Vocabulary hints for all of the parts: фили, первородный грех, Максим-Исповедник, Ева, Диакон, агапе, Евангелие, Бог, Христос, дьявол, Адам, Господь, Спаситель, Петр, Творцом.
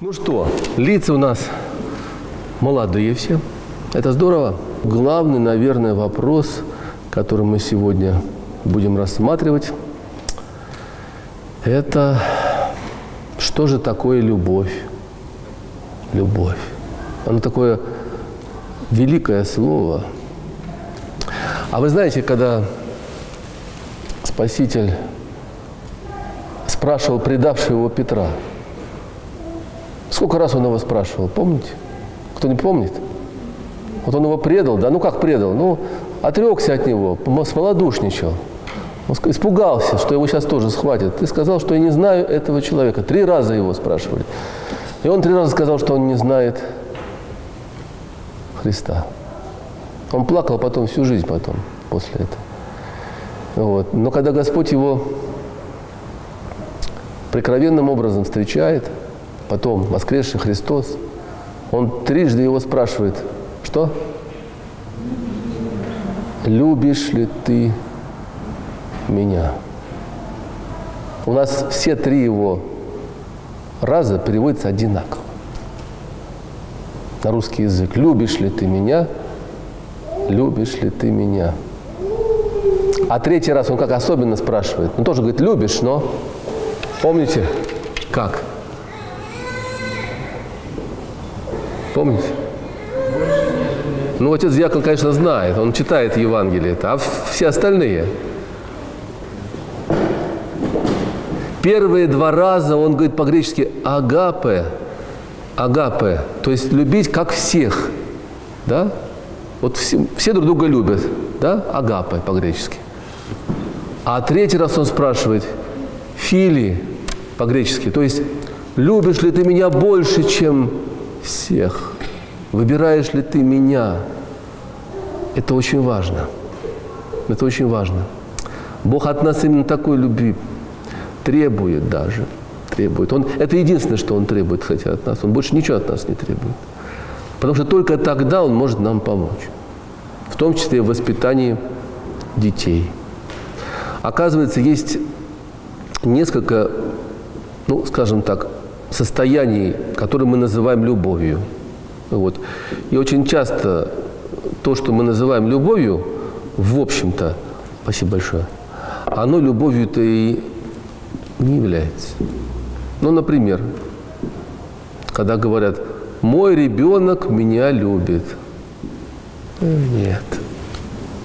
Ну что, лица у нас молодые все. Это здорово. Главный, наверное, вопрос, который мы сегодня будем рассматривать, это что же такое любовь? Любовь. Оно такое великое слово. А вы знаете, когда Спаситель спрашивал предавшего его Петра, сколько раз он его спрашивал, помните? Кто не помнит? Вот он его предал, да? Ну как предал? Ну, отрекся от него, смолодушничал. Он испугался, что его сейчас тоже схватят. Ты сказал, что я не знаю этого человека. 3 раза его спрашивали. И он 3 раза сказал, что он не знает Христа. Он плакал потом всю жизнь после этого. Вот. Но когда Господь его прикровенным образом встречает, потом воскресший Христос, он 3-жды его спрашивает, что? Любишь ли ты меня? У нас все 3 его раза переводятся одинаково на русский язык. Любишь ли ты меня? Любишь ли ты меня? А 3-й раз он как особенно спрашивает. Он тоже говорит, любишь, но помните, как? Помните? Ну, отец Диакон, конечно, знает. Он читает Евангелие. А все остальные? 1-е 2 раза он говорит по-гречески агапе. Агапе. То есть любить как всех. Да? Вот все друг друга любят. Да? Агапе по-гречески. А 3-й раз он спрашивает фили по-гречески. То есть любишь ли ты меня больше, чем всех? Выбираешь ли ты меня? Это очень важно. Это очень важно. Бог от нас именно такой любви требует даже. Требует. Это единственное, что Он требует, хотя от нас. Он больше ничего от нас не требует. Потому что только тогда Он может нам помочь. В том числе и в воспитании детей. Оказывается, есть несколько, ну, скажем так, состояний, которые мы называем любовью. Вот. И очень часто то, что мы называем любовью, в общем-то, спасибо большое, оно любовью-то и не является. Ну, например, когда говорят, мой ребенок меня любит. Нет.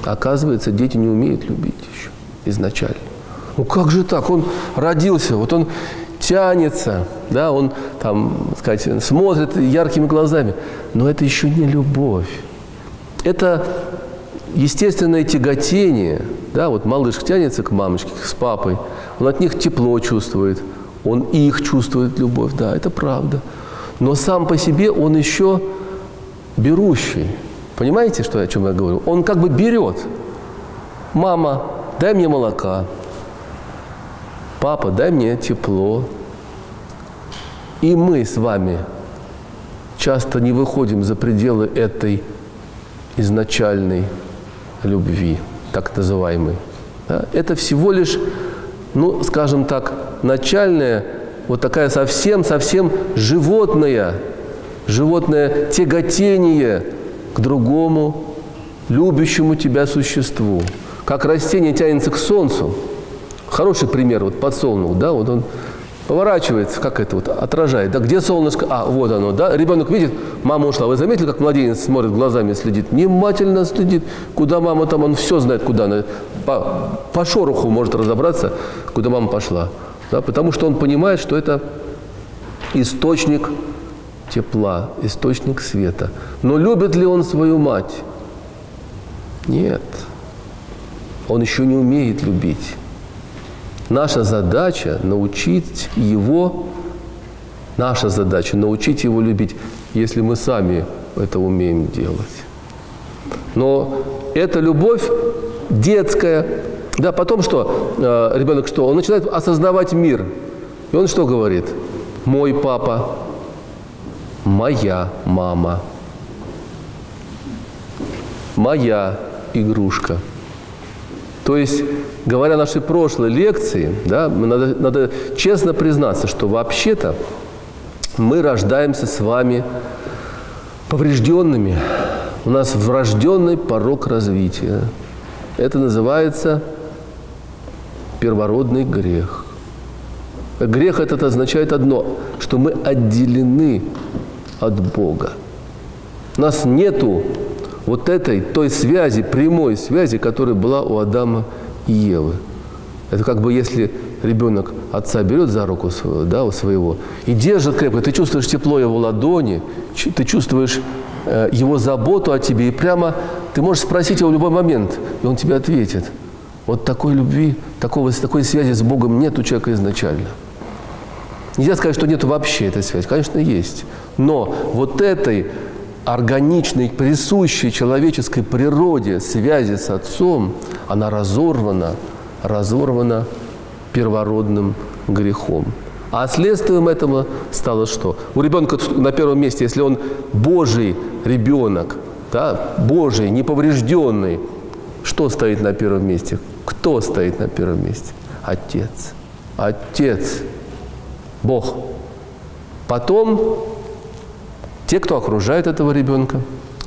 Оказывается, дети не умеют любить еще изначально. Ну, как же так? Он родился, вот он тянется, да, он там, так сказать, смотрит яркими глазами. Но это еще не любовь. Это естественное тяготение. Да, вот малыш тянется к мамочке, с папой. Он от них тепло чувствует. Он их чувствует, любовь. Да, это правда. Но сам по себе он еще берущий. Понимаете, что, о чем я говорю? Он как бы берет. Мама, дай мне молока. Папа, дай мне тепло. И мы с вами часто не выходим за пределы этой изначальной любви, так называемой. Да? Это всего лишь, ну, скажем так, начальная, вот такая совсем-совсем животное тяготение к другому, любящему тебя существу. Как растение тянется к солнцу. Хороший пример, вот подсолнух, да, вот он поворачивается, как это вот, отражает. Да где солнышко? А, вот оно, да, ребенок видит, мама ушла. Вы заметили, как младенец смотрит глазами, следит? Внимательно следит, куда мама там, он все знает, куда она. По шороху может разобраться, куда мама пошла. Да, потому что он понимает, что это источник тепла, источник света. Но любит ли он свою мать? Нет. Он еще не умеет любить. Наша задача – научить его любить, если мы сами это умеем делать. Но эта любовь детская. Да, потом что? Ребенок что? Он начинает осознавать мир. И он что говорит? Мой папа, моя мама, моя игрушка. То есть, говоря нашей прошлой лекции, да, надо честно признаться, что вообще-то мы рождаемся с вами поврежденными. У нас врожденный порог развития. Это называется первородный грех. Грех этот означает одно, что мы отделены от Бога. У нас нету вот этой, той связи, прямой связи, которая была у Адама и Евы. Это как бы если ребенок отца берет за руку свою, да, у своего и держит крепко, ты чувствуешь тепло его ладони, ты чувствуешь его заботу о тебе, и прямо ты можешь спросить его в любой момент, и он тебе ответит. Вот такой любви, такой связи с Богом нет у человека изначально. Нельзя сказать, что нет вообще этой связи. Конечно, есть. Но вот этой органичной, присущей человеческой природе связи с Отцом, она разорвана первородным грехом. А следствием этого стало что? У ребенка на первом месте, если он Божий ребенок, да, Божий, неповрежденный, что стоит на первом месте? Кто стоит на первом месте? Отец. Отец. Бог. Потом те, кто окружает этого ребенка.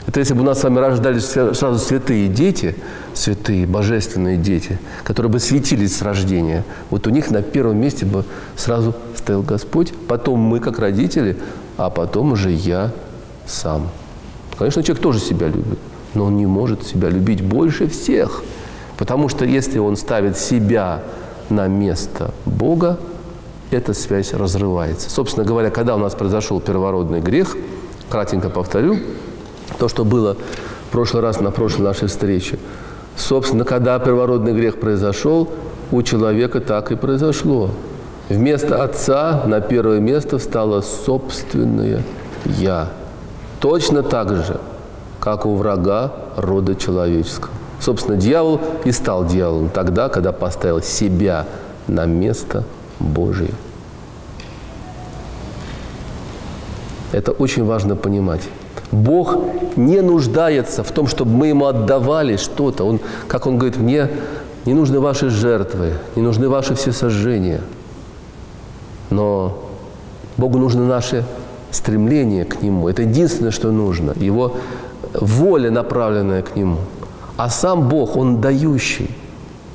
Это если бы у нас с вами рождались сразу святые дети, святые, божественные дети, которые бы светились с рождения, вот у них на первом месте бы сразу стоял Господь, потом мы, как родители, а потом уже я сам. Конечно, человек тоже себя любит, но он не может себя любить больше всех, потому что если он ставит себя на место Бога, эта связь разрывается. Собственно говоря, когда у нас произошел первородный грех, кратенько повторю, то, что было в прошлый раз на прошлой нашей встрече. Собственно, когда первородный грех произошел, у человека так и произошло. Вместо отца на первое место встало собственное «я». Точно так же, как у врага рода человеческого. Собственно, дьявол и стал дьяволом тогда, когда поставил себя на место Божие. Это очень важно понимать. Бог не нуждается в том, чтобы мы ему отдавали что-то. Он, как он говорит, мне не нужны ваши жертвы, не нужны ваши всесожжения. Но Богу нужно наше стремление к нему. Это единственное, что нужно. Его воля, направленная к нему. А сам Бог, он дающий.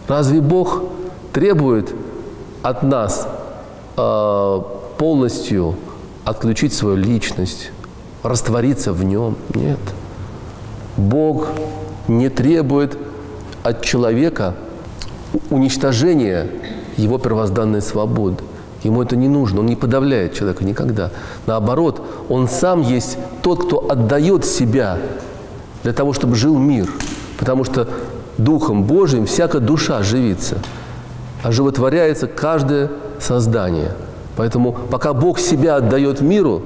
Разве Бог требует от нас полностью отключить свою личность, раствориться в нем? Нет. Бог не требует от человека уничтожения его первозданной свободы. Ему это не нужно. Он не подавляет человека никогда. Наоборот, он сам есть тот, кто отдает себя для того, чтобы жил мир. Потому что Духом Божиим всякая душа живится, оживотворяется каждое создание. Поэтому пока Бог себя отдает миру,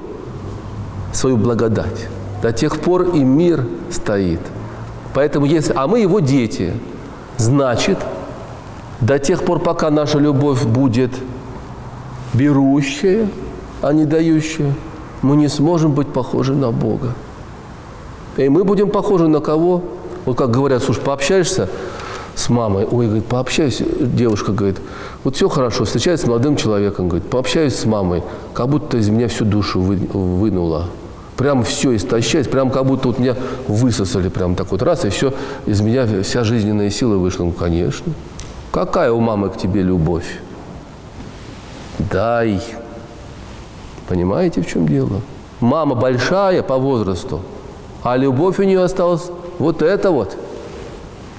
свою благодать, до тех пор и мир стоит. Поэтому если, а мы его дети, значит, до тех пор, пока наша любовь будет берущая, а не дающая, мы не сможем быть похожи на Бога. И мы будем похожи на кого? Вот как говорят, слушай, пообщаешься с мамой, ой, говорит, пообщаюсь, девушка говорит, вот все хорошо, встречается с молодым человеком, говорит, пообщаюсь с мамой, как будто из меня всю душу вынула. Прям все истощается, прям как будто вот меня высосали, прям так вот раз, и все, из меня вся жизненная сила вышла. Ну, конечно. Какая у мамы к тебе любовь? Дай. Понимаете, в чем дело? Мама большая по возрасту, а любовь у нее осталась вот эта вот.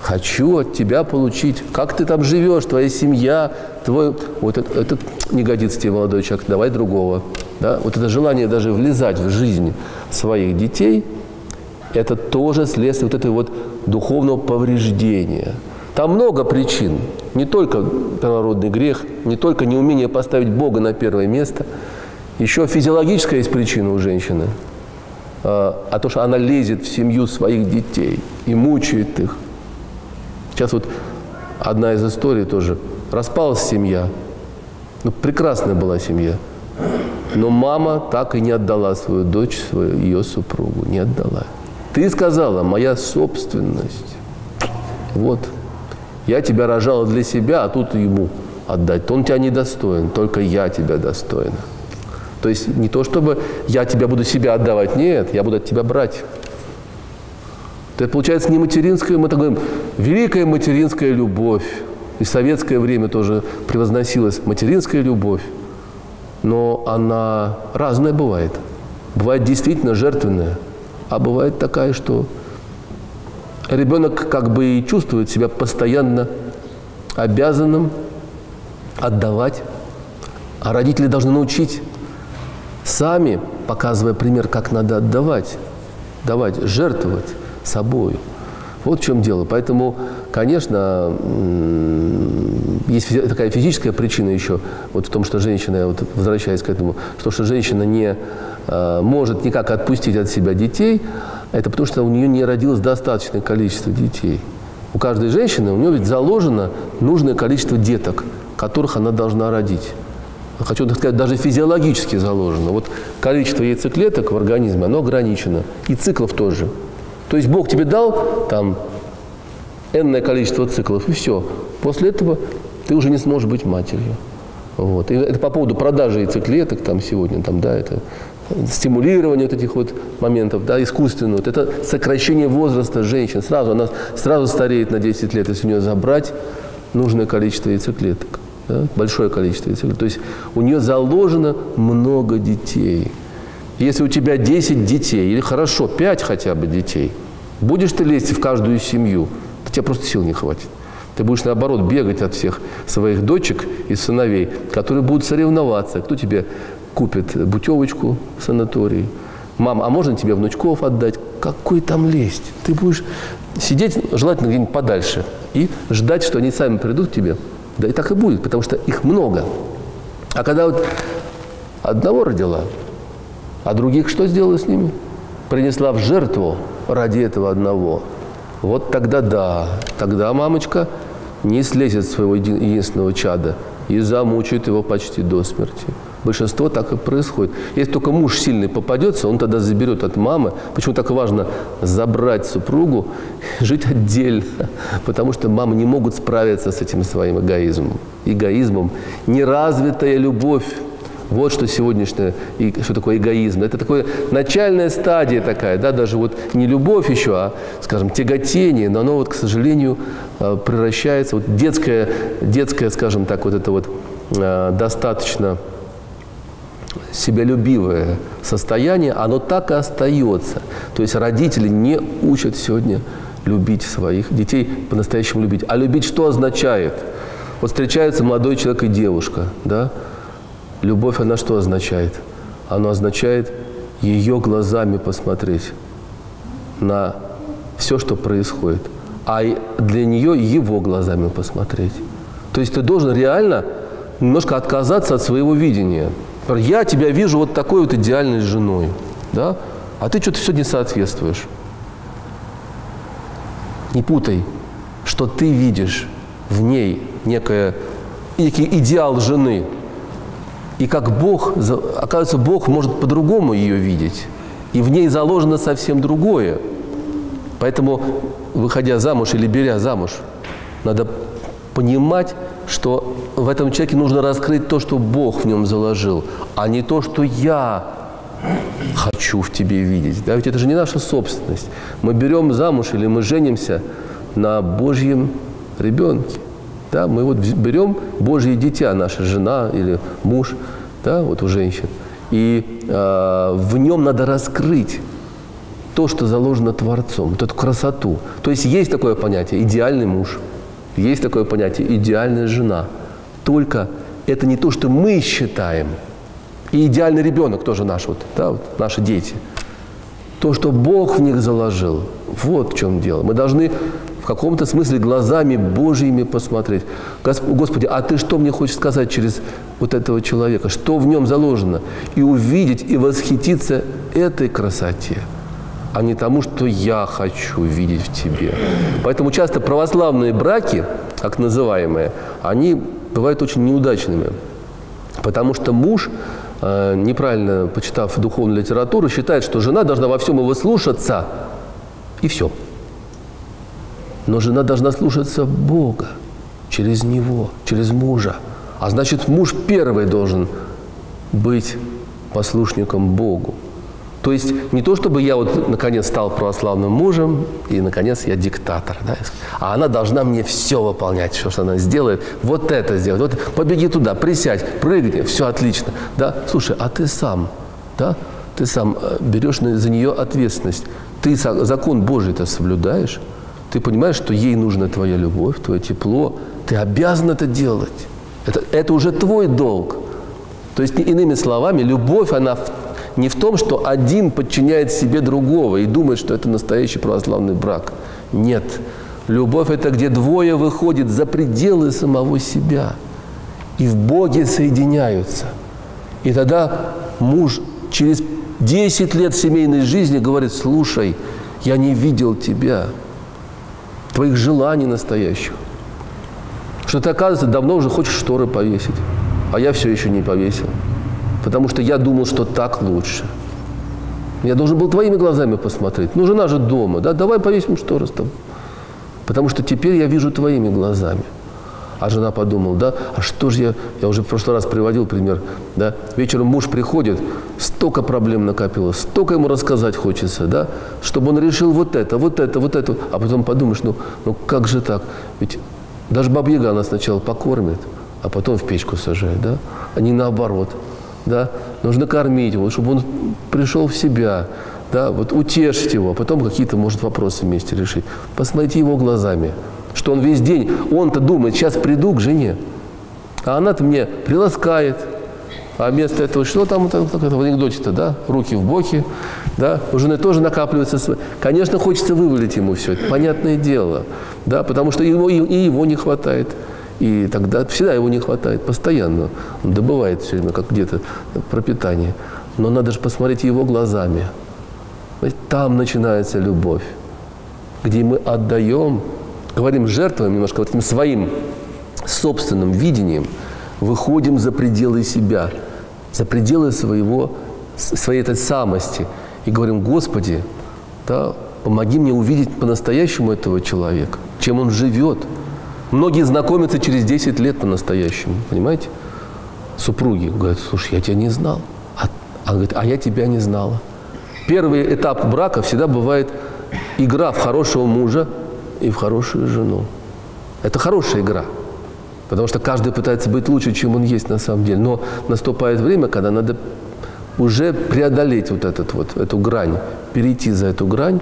Хочу от тебя получить. Как ты там живешь, твоя семья, твой... Вот этот не годится тебе, молодой человек, давай другого. Да? Вот это желание даже влезать в жизнь своих детей, это тоже следствие вот этого вот духовного повреждения. Там много причин. Не только первородный грех, не только неумение поставить Бога на первое место. Еще физиологическая есть причина у женщины. А то, что она лезет в семью своих детей и мучает их. Сейчас вот одна из историй тоже. Распалась семья. Ну, прекрасная была семья. Но мама так и не отдала свою дочь, ее супругу. Не отдала. Ты сказала, моя собственность. Вот. Я тебя рожала для себя, а тут ему отдать. Он тебя не достоин, только я тебя достойна. То То есть не то, чтобы я тебя буду себя отдавать, нет, я буду от тебя брать. Это получается не материнская, мы так говорим, великая материнская любовь. И в советское время тоже превозносилась материнская любовь. Но она разная бывает. Бывает действительно жертвенная, а бывает такая, что ребенок как бы и чувствует себя постоянно обязанным отдавать. А родители должны научить сами, показывая пример, как надо отдавать, давать, жертвовать собой. Вот в чем дело. Поэтому, конечно, есть такая физическая причина еще вот в том, что женщина, вот возвращаясь к этому, что женщина не может никак отпустить от себя детей, это потому что у нее не родилось достаточное количество детей. У каждой женщины, у нее ведь заложено нужное количество деток, которых она должна родить. Хочу сказать, даже физиологически заложено. Вот количество яйцеклеток в организме, оно ограничено. И циклов тоже. То есть Бог тебе дал там энное количество циклов, и все. После этого ты уже не сможешь быть матерью. Вот. И это по поводу продажи яйцеклеток там сегодня, там, да, это стимулирование вот этих вот моментов, да, искусственного. Вот это сокращение возраста женщин. Она сразу стареет на 10 лет, если у нее забрать нужное количество яйцеклеток. Да, большое количество яйцеклеток. То есть у нее заложено много детей. Если у тебя 10 детей, или хорошо, 5 хотя бы детей, будешь ты лезть в каждую семью, у тебя просто сил не хватит. Ты будешь, наоборот, бегать от всех своих дочек и сыновей, которые будут соревноваться. Кто тебе купит путевочку в санаторий? Мам, а можно тебе внучков отдать? Какой там лезть? Ты будешь сидеть, желательно где-нибудь подальше, и ждать, что они сами придут к тебе. Да и так и будет, потому что их много. А когда вот одного родила, а других что сделала с ними? Принесла в жертву ради этого одного. Вот тогда да, тогда мамочка не слезет с своего единственного чада и замучает его почти до смерти. Большинство так и происходит. Если только муж сильный попадется, он тогда заберет от мамы. Почему так важно забрать супругу, жить отдельно? Потому что мамы не могут справиться с этим своим эгоизмом. Неразвитая любовь. Вот что сегодняшнее, и что такое эгоизм. Это такая начальная стадия такая, да, даже вот не любовь еще, а, скажем, тяготение, но оно вот, к сожалению, превращается, вот детское, скажем так, вот это вот достаточно себялюбивое состояние, оно так и остается. То есть родители не учат сегодня любить своих детей, по-настоящему любить. А любить что означает? Вот встречаются молодой человек и девушка, да? Любовь, она что означает? Она означает ее глазами посмотреть на все, что происходит, а для нее его глазами посмотреть. То есть ты должен реально немножко отказаться от своего видения. Я тебя вижу вот такой вот идеальной женой, да? А ты что-то все не соответствуешь. Не путай, что ты видишь в ней некий идеал жены. И как Бог, оказывается, Бог может по-другому ее видеть. И в ней заложено совсем другое. Поэтому, выходя замуж или беря замуж, надо понимать, что в этом человеке нужно раскрыть то, что Бог в нем заложил, а не то, что я хочу в тебе видеть. Да, ведь это же не наша собственность. Мы берем замуж или мы женимся на Божьем ребенке. Да, мы вот берем Божье дитя, наша жена или муж, да, вот у женщин, и в нем надо раскрыть то, что заложено Творцом, вот эту красоту. То есть есть такое понятие «идеальный муж», есть такое понятие «идеальная жена». Только это не то, что мы считаем. И идеальный ребенок тоже наш, вот, да, вот, наши дети. То, что Бог в них заложил, вот в чем дело. Мы должны в каком-то смысле глазами Божьими посмотреть. Господи, а ты что мне хочешь сказать через вот этого человека? Что в нем заложено? И увидеть, и восхититься этой красоте, а не тому, что я хочу видеть в тебе. Поэтому часто православные браки, так называемые, они бывают очень неудачными. Потому что муж, неправильно почитав духовную литературу, считает, что жена должна во всем его слушаться, и все. Но жена должна слушаться Бога через него, через мужа. А значит, муж первый должен быть послушником Богу. То есть не то, чтобы я вот наконец стал православным мужем, и наконец я диктатор, да? А она должна мне все выполнять, все, что она сделает. Вот это сделать, вот побеги туда, присядь, прыгни, все отлично. Да? Слушай, а ты сам, да? Ты сам берешь за нее ответственность. Ты закон Божий-то соблюдаешь. Ты понимаешь, что ей нужна твоя любовь, твое тепло. Ты обязан это делать. Это уже твой долг. То есть, иными словами, любовь, она не в том, что один подчиняет себе другого и думает, что это настоящий православный брак. Нет. Любовь – это где двое выходят за пределы самого себя и в Боге соединяются. И тогда муж через 10 лет семейной жизни говорит: слушай, я не видел тебя, твоих желаний настоящих. Что ты, оказывается, давно уже хочешь шторы повесить, а я все еще не повесил. Потому что я думал, что так лучше. Я должен был твоими глазами посмотреть. Ну, жена же дома, да? Давай повесим шторы с тобой. Потому что теперь я вижу твоими глазами. А жена подумала, да, а что же я уже в прошлый раз приводил пример, да, вечером муж приходит, столько проблем накопилось, столько ему рассказать хочется, да, чтобы он решил вот это, вот это, вот это, а потом подумаешь, ну как же так, ведь даже баба-яга она сначала покормит, а потом в печку сажает, да, а не наоборот, да, нужно кормить его, чтобы он пришел в себя, да, вот утешить его, а потом какие-то, может, вопросы вместе решить, посмотрите его глазами. Что он весь день, он-то думает, сейчас приду к жене, а она-то мне приласкает, а вместо этого, что там в анекдоте-то, да, руки в боки, да, у жены тоже накапливается, конечно, хочется вывалить ему все, это понятное дело, да, потому что и его не хватает, и тогда всегда его не хватает, постоянно, он добывает все время, как где-то пропитание, но надо же посмотреть его глазами, там начинается любовь, где мы отдаем. Говорим, жертвуем немножко вот этим своим собственным видением, выходим за пределы себя, за пределы своей этой самости. И говорим: Господи, да, помоги мне увидеть по-настоящему этого человека, чем он живет. Многие знакомятся через 10 лет по-настоящему, понимаете? Супруги говорят: слушай, я тебя не знал. А говорит: а я тебя не знала. Первый этап брака всегда бывает игра в хорошего мужа и в хорошую жену. Это хорошая игра, потому что каждый пытается быть лучше, чем он есть на самом деле. Но наступает время, когда надо уже преодолеть эту грань, перейти за эту грань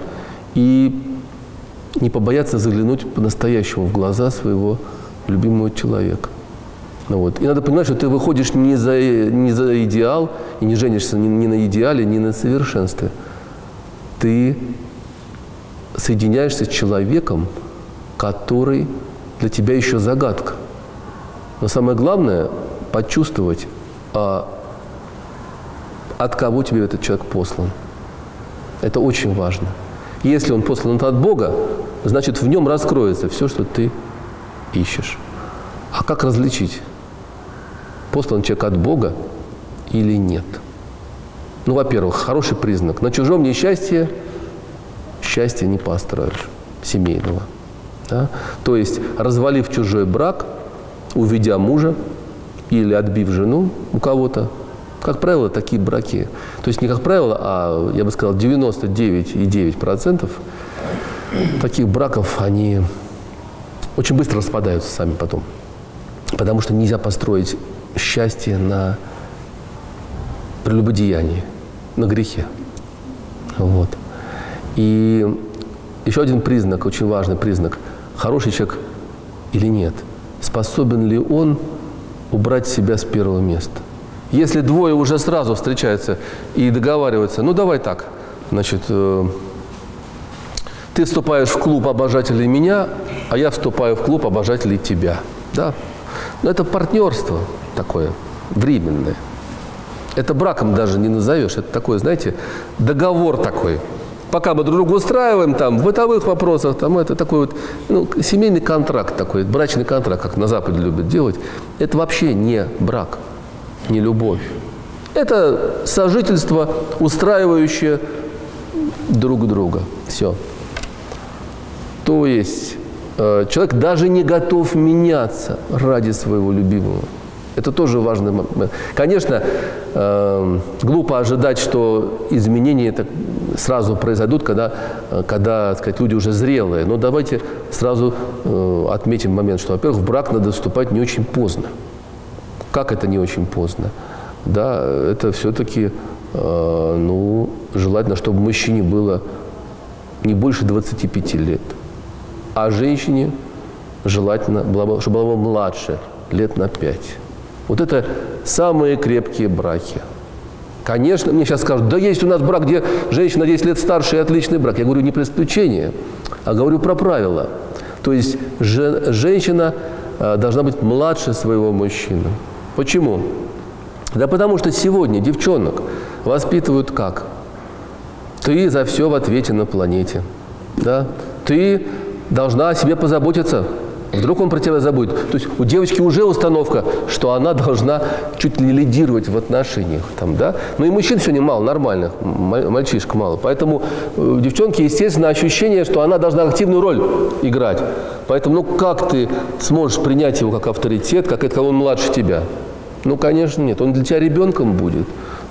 и не побояться заглянуть по-настоящему в глаза своего любимого человека. Ну вот. И надо понимать, что ты выходишь не за идеал и не женишься ни на идеале, ни на совершенстве. Ты соединяешься с человеком, который для тебя еще загадка. Но самое главное – почувствовать, от кого тебе этот человек послан. Это очень важно. Если он послан от Бога, значит, в нем раскроется все, что ты ищешь. А как различить, послан человек от Бога или нет? Ну, во-первых, хороший признак. На чужом несчастье счастья не построишь, семейного. Да? То есть, развалив чужой брак, уведя мужа или отбив жену у кого-то, как правило, такие браки. То есть, не как правило, а, я бы сказал, 99,9% таких браков, они очень быстро распадаются сами потом. Потому что нельзя построить счастье на прелюбодеянии, на грехе. Вот. И еще один признак, очень важный признак. Хороший человек или нет? Способен ли он убрать себя с первого места? Если двое уже сразу встречаются и договариваются, ну давай так, значит, ты вступаешь в клуб обожателей меня, а я вступаю в клуб обожателей тебя. Да? Но это партнерство такое, временное. Это браком даже не назовешь. Это такой, знаете, договор такой. Пока мы друг друга устраиваем, там, в бытовых вопросах, там, это такой вот, ну, семейный контракт такой, брачный контракт, как на Западе любят делать, это вообще не брак, не любовь. Это сожительство, устраивающее друг друга. Все. То есть человек даже не готов меняться ради своего любимого. Это тоже важный момент. Конечно, глупо ожидать, что изменения сразу произойдут, когда так сказать, люди уже зрелые. Но давайте сразу отметим момент, что, во-первых, в брак надо вступать не очень поздно. Как это не очень поздно? Да, это все-таки ну, желательно, чтобы мужчине было не больше 25 лет, а женщине желательно, чтобы было младше, лет на 5. Вот это самые крепкие браки. Конечно, мне сейчас скажут, да есть у нас брак, где женщина 10 лет старше и отличный брак. Я говорю не про исключение, а говорю про правила. То есть женщина должна быть младше своего мужчины. Почему? Да потому что сегодня девчонок воспитывают как? Ты за все в ответе на планете. Да? Ты должна о себе позаботиться. Вдруг он про тебя забудет. То есть у девочки уже установка, что она должна чуть ли лидировать в отношениях. Там, да? Ну и мужчин сегодня мало, нормальных, мальчишек мало. Поэтому у девчонки, естественно, ощущение, что она должна активную роль играть. Поэтому ну, как ты сможешь принять его как авторитет, как это, когда он младше тебя? Ну, конечно, нет. Он для тебя ребенком будет.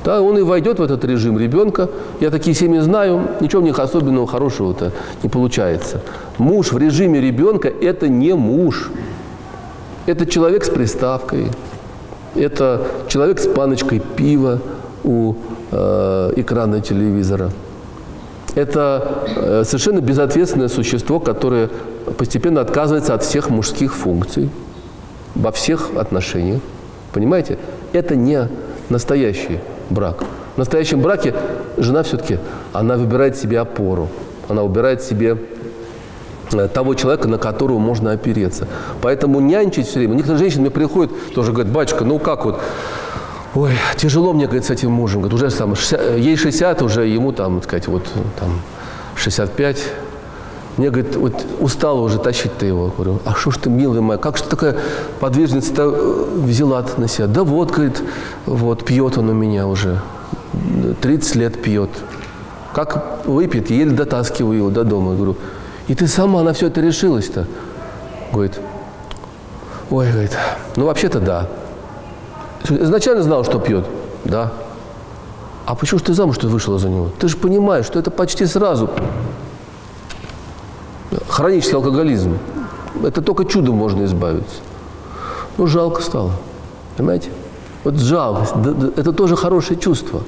Да, он и войдет в этот режим ребенка. Я такие семьи знаю, ничего в них особенного хорошего-то не получается. Муж в режиме ребенка – это не муж. Это человек с приставкой, это человек с баночкой пива у экрана телевизора. Это совершенно безответственное существо, которое постепенно отказывается от всех мужских функций во всех отношениях. Понимаете? Это не настоящий брак. В настоящем браке жена все-таки, она выбирает себе опору, она выбирает себе того человека, на которого можно опереться. Поэтому нянчить все время. Некоторые женщины мне приходят, тоже говорят, батюшка, ну как вот, ой, тяжело мне, говорит, с этим мужем. Говорит, уже там, ей 60, уже ему там, так сказать, вот там 65. Мне, говорит, вот устала уже тащить-то его. Говорю, а что ж ты, милая моя, как же ты такая подвижница-то взяла-то на себя? Да вот, говорит, вот пьет он у меня уже, 30 лет пьет. Как выпьет, еле дотаскиваю его до дома. Я говорю, и ты сама на все это решилась-то? Говорит, ой, говорит, ну вообще-то да. Изначально знал, что пьет? Да. А почему же ты замуж-то вышла за него? Ты же понимаешь, что это почти сразу... Хронический алкоголизм. Это только чудом можно избавиться. Ну, жалко стало. Понимаете? Вот жалость. Это тоже хорошее чувство.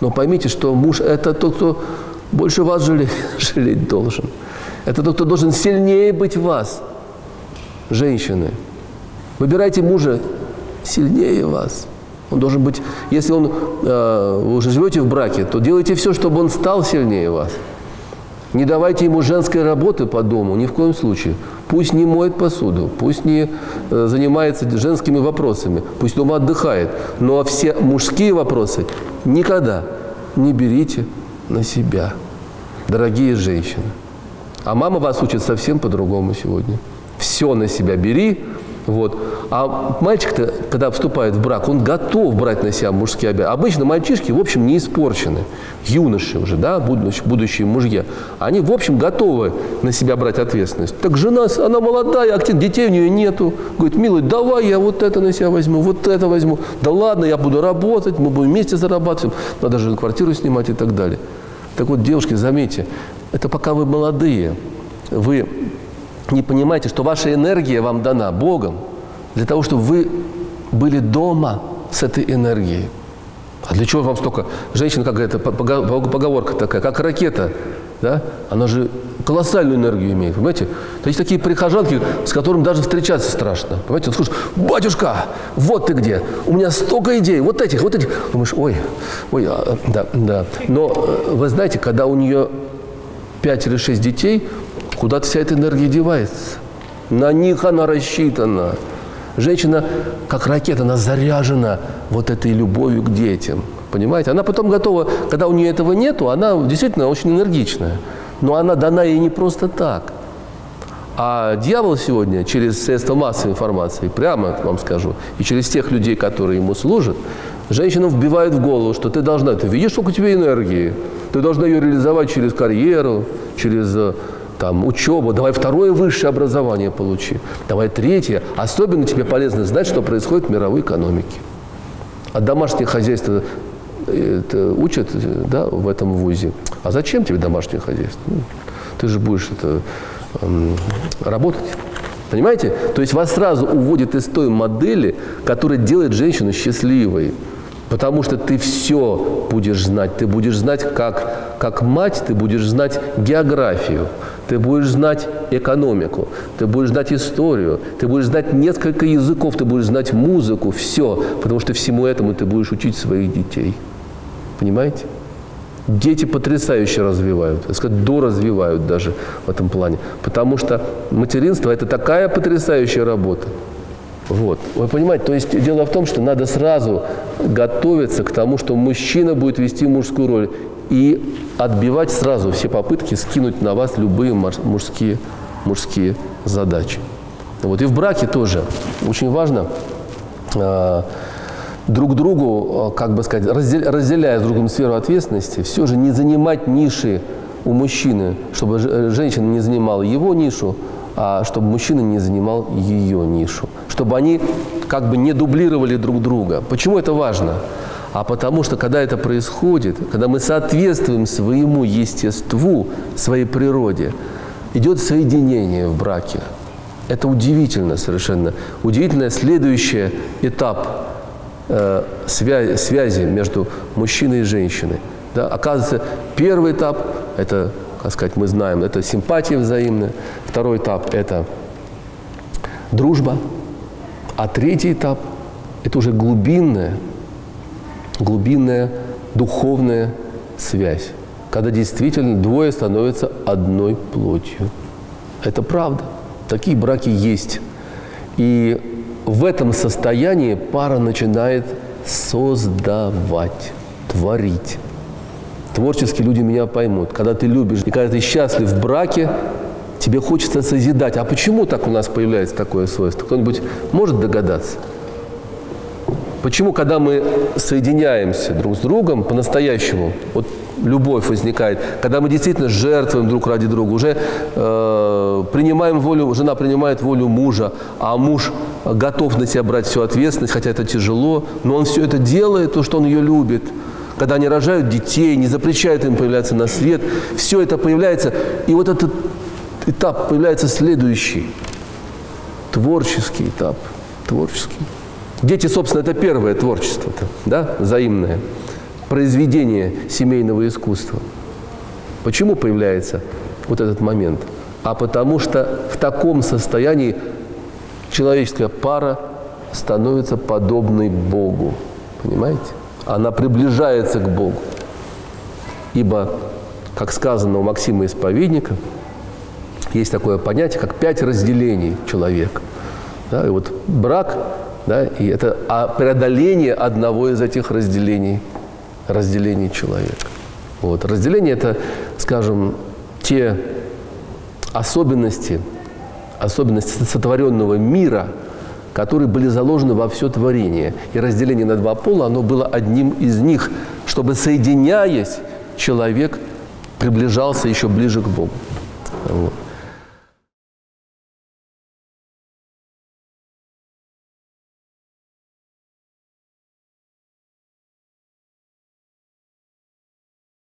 Но поймите, что муж – это тот, кто больше вас жалеть должен. Это тот, кто должен сильнее быть вас, женщины. Выбирайте мужа сильнее вас. Он должен быть… Если он, вы уже живете в браке, то делайте все, чтобы он стал сильнее вас. Не давайте ему женской работы по дому, ни в коем случае. Пусть не моет посуду, пусть не занимается женскими вопросами, пусть дома отдыхает. Но все мужские вопросы никогда не берите на себя, дорогие женщины. А мама вас учит совсем по-другому сегодня. Все на себя бери. Вот. А мальчик-то, когда вступает в брак, он готов брать на себя мужские обязанности. Обычно мальчишки, в общем, не испорчены. Юноши уже, да, будущие мужья. Они, в общем, готовы на себя брать ответственность. Так жена, она молодая, активная, детей у нее нету. Говорит, милый, давай я вот это на себя возьму, вот это возьму. Да ладно, я буду работать, мы будем вместе зарабатывать. Надо же квартиру снимать и так далее. Так вот, девушки, заметьте, это пока вы молодые, вы... не понимаете, что ваша энергия вам дана Богом для того, чтобы вы были дома с этой энергией. А для чего вам столько? Женщина, как это, поговорка такая, как ракета, да? Она же колоссальную энергию имеет, понимаете? Есть такие прихожанки, с которыми даже встречаться страшно. Понимаете, вот слушай, батюшка, вот ты где, у меня столько идей, вот этих, вот этих. Думаешь, ой, ой, да, да. Но вы знаете, когда у нее 5 или 6 детей, куда-то вся эта энергия девается. На них она рассчитана. Женщина, как ракета, она заряжена вот этой любовью к детям. Понимаете? Она потом готова, когда у нее этого нету, она действительно очень энергичная. Но она дана ей не просто так. А дьявол сегодня через средства массовой информации, прямо вам скажу, и через тех людей, которые ему служат, женщинам вбивает в голову, что ты должна, ты видишь, сколько у тебя энергии, ты должна ее реализовать через карьеру, через... там, учебу, давай второе высшее образование получи, давай третье. Особенно тебе полезно знать, что происходит в мировой экономике. От домашнего хозяйства учат, да, в этом вузе. А зачем тебе домашнее хозяйство? Ну, ты же будешь это, работать. Понимаете? То есть вас сразу уводит из той модели, которая делает женщину счастливой. Потому что ты все будешь знать. Ты будешь знать, как мать, ты будешь знать географию, ты будешь знать экономику, ты будешь знать историю, ты будешь знать несколько языков, ты будешь знать музыку, все. Потому что всему этому ты будешь учить своих детей. Понимаете? Дети потрясающе развивают, я скажу, доразвивают даже в этом плане. Потому что материнство – это такая потрясающая работа. Вот. Вы понимаете, то есть дело в том, что надо сразу готовиться к тому, что мужчина будет вести мужскую роль и отбивать сразу все попытки скинуть на вас любые мужские задачи. Вот. И в браке тоже очень важно друг другу, как бы сказать, разделяя с другом сферу ответственности, все же не занимать ниши у мужчины, чтобы женщина не занимала его нишу, а чтобы мужчина не занимал ее нишу, чтобы они как бы не дублировали друг друга. Почему это важно? А потому что, когда это происходит, когда мы соответствуем своему естеству, своей природе, идет соединение в браке. Это удивительно совершенно. Удивительно следующий этап связи между мужчиной и женщиной. Да? Оказывается, первый этап – это, так сказать, мы знаем, это симпатия взаимная. Второй этап – это дружба. А третий этап – это уже глубинная духовная связь, когда действительно двое становятся одной плотью. Это правда. Такие браки есть. И в этом состоянии пара начинает создавать, творить. Творческие люди меня поймут. Когда ты любишь и когда ты счастлив в браке, тебе хочется созидать. А почему так у нас появляется такое свойство? Кто-нибудь может догадаться? Почему, когда мы соединяемся друг с другом по-настоящему, вот любовь возникает, когда мы действительно жертвуем друг ради друга, уже принимаем волю, жена принимает волю мужа, а муж готов на себя брать всю ответственность, хотя это тяжело, но он все это делает, то, что он ее любит. Когда они рожают детей, не запрещают им появляться на свет, все это появляется. И вот этот этап появляется следующий, творческий этап, творческий. Дети, собственно, это первое творчество-то, да, взаимное, произведение семейного искусства. Почему появляется вот этот момент? А потому что в таком состоянии человеческая пара становится подобной Богу, понимаете? Она приближается к Богу. Ибо, как сказано у Максима-Исповедника, есть такое понятие, как 5 разделений человека. Да, и вот брак... Да, и это преодоление одного из этих разделений человека. Вот. Разделение – это, скажем, те особенности сотворенного мира, которые были заложены во все творение. И разделение на два пола, оно было одним из них, чтобы, соединяясь, человек приближался еще ближе к Богу. Вот.